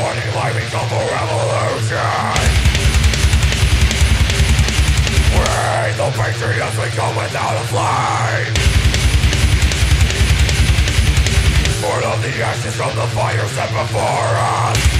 morning light of a revolution. We, the patriots, we go without a flame. Born of the ashes from the fire set before us.